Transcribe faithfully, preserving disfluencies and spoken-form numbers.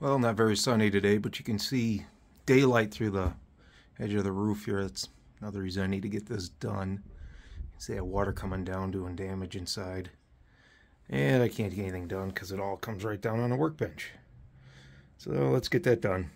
Well, not very sunny today, but you can see daylight through the edge of the roof here. That's another reason I need to get this done. You can see that water coming down, doing damage inside. And I can't get anything done because it all comes right down on the workbench. So let's get that done.